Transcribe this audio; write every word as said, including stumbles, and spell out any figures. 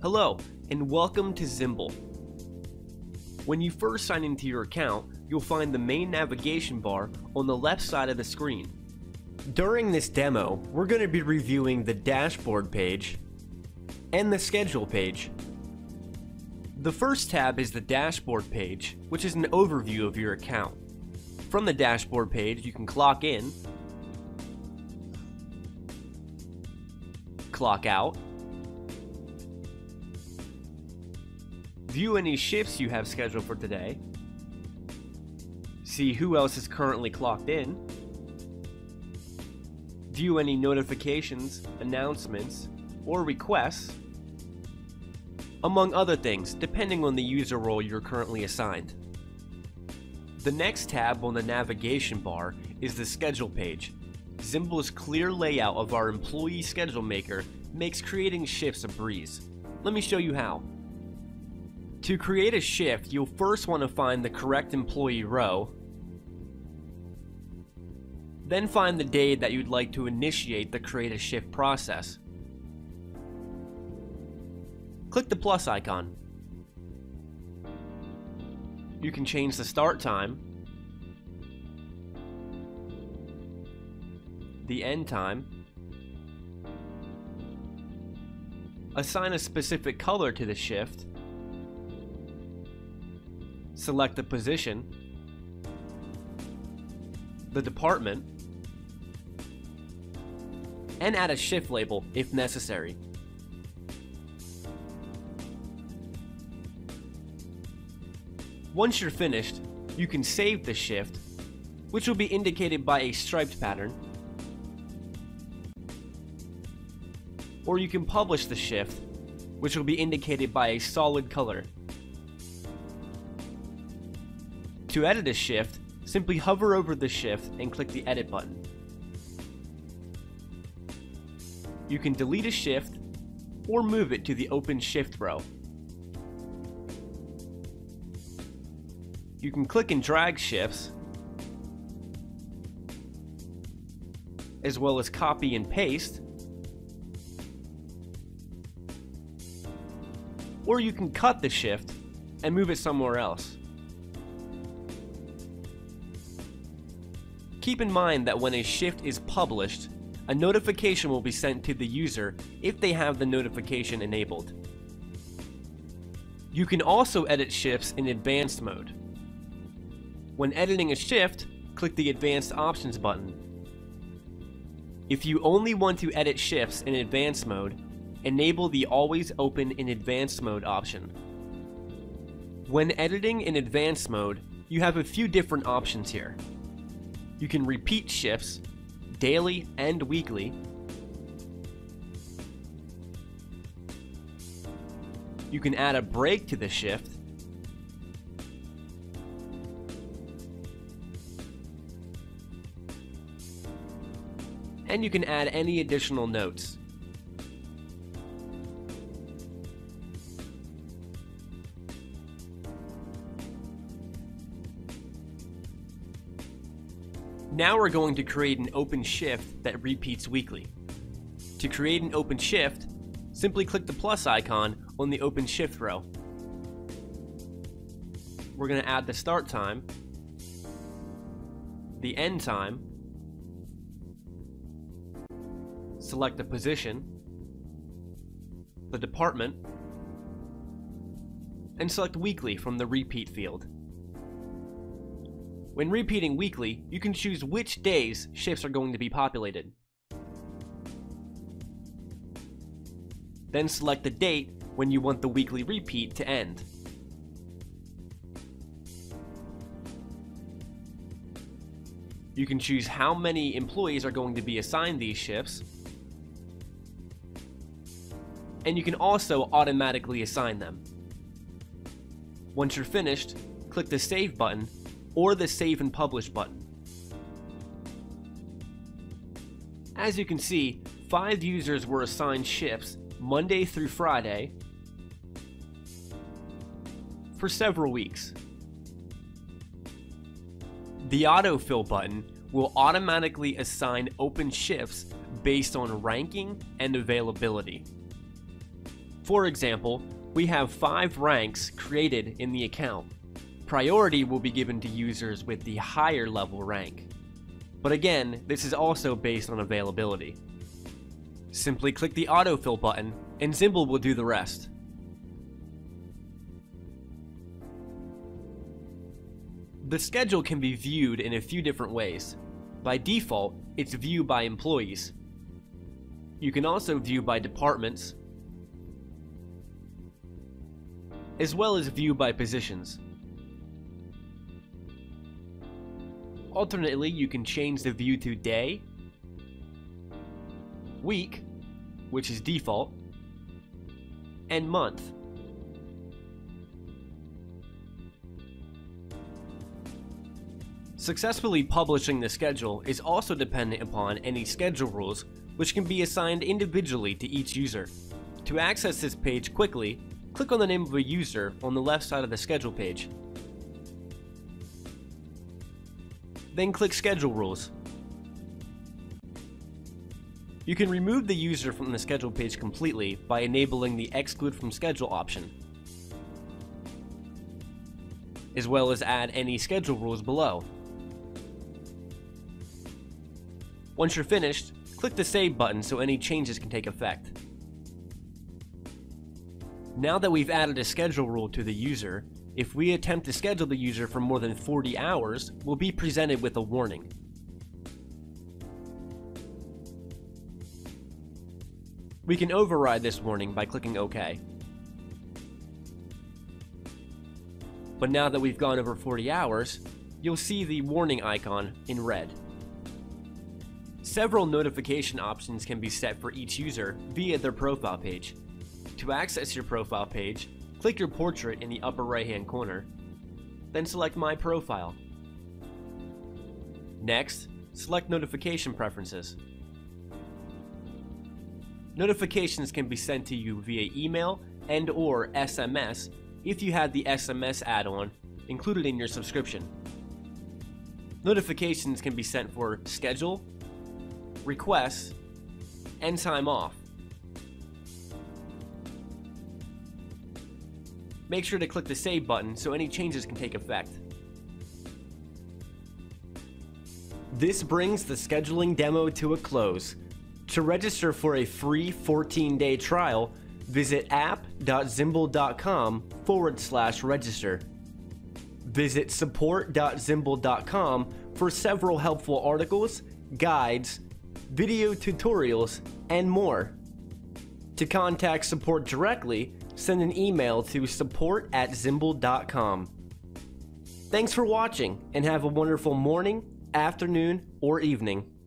Hello, and welcome to Ximble. When you first sign into your account, you'll find the main navigation bar on the left side of the screen. During this demo, we're going to be reviewing the dashboard page and the schedule page. The first tab is the dashboard page, which is an overview of your account. From the dashboard page, you can clock in, clock out, view any shifts you have scheduled for today, see who else is currently clocked in, view any notifications, announcements, or requests, among other things, depending on the user role you're currently assigned. The next tab on the navigation bar is the schedule page. Ximble's clear layout of our employee schedule maker makes creating shifts a breeze. Let me show you how. To create a shift, you'll first want to find the correct employee row, then find the day that you'd like to initiate the create a shift process. Click the plus icon. You can change the start time, the end time, assign a specific color to the shift, select the position, the department, and add a shift label if necessary. Once you're finished, you can save the shift, which will be indicated by a striped pattern, or you can publish the shift, which will be indicated by a solid color. To edit a shift, simply hover over the shift and click the edit button. You can delete a shift or move it to the open shift row. You can click and drag shifts, as well as copy and paste, or you can cut the shift and move it somewhere else. Keep in mind that when a shift is published, a notification will be sent to the user if they have the notification enabled. You can also edit shifts in advanced mode. When editing a shift, click the Advanced Options button. If you only want to edit shifts in advanced mode, enable the Always Open in Advanced Mode option. When editing in advanced mode, you have a few different options here. You can repeat shifts, daily and weekly. You can add a break to the shift. And you can add any additional notes. Now we're going to create an open shift that repeats weekly. To create an open shift, simply click the plus icon on the open shift row. We're going to add the start time, the end time, select the position, the department, and select weekly from the repeat field. When repeating weekly, you can choose which days shifts are going to be populated. Then select the date when you want the weekly repeat to end. You can choose how many employees are going to be assigned these shifts, and you can also automatically assign them. Once you're finished, click the Save button or the Save and Publish button. As you can see, five users were assigned shifts Monday through Friday for several weeks. The autofill button will automatically assign open shifts based on ranking and availability. For example, we have five ranks created in the account. Priority will be given to users with the higher level rank. But again, this is also based on availability. Simply click the autofill button and Ximble will do the rest. The schedule can be viewed in a few different ways. By default, it's viewed by employees. You can also view by departments, as well as view by positions. Alternately, you can change the view to day, week, which is default, and month. Successfully publishing the schedule is also dependent upon any schedule rules, which can be assigned individually to each user. To access this page quickly, click on the name of a user on the left side of the schedule page. Then click Schedule Rules. You can remove the user from the schedule page completely by enabling the Exclude from Schedule option, as well as add any schedule rules below. Once you're finished, click the Save button so any changes can take effect. Now that we've added a schedule rule to the user, if we attempt to schedule the user for more than forty hours, we'll be presented with a warning. We can override this warning by clicking OK. But now that we've gone over forty hours, you'll see the warning icon in red. Several notification options can be set for each user via their profile page. To access your profile page, click your portrait in the upper right-hand corner, then select My Profile. Next, select Notification Preferences. Notifications can be sent to you via email and or S M S if you had the S M S add-on included in your subscription. Notifications can be sent for schedule, requests, and time off. Make sure to click the Save button so any changes can take effect. This brings the scheduling demo to a close. To register for a free fourteen day trial, visit app.ximble.com forward slash register. Visit support dot ximble dot com for several helpful articles, guides, video tutorials, and more. To contact support directly, send an email to support at ximble dot com. Thanks for watching and have a wonderful morning, afternoon, or evening.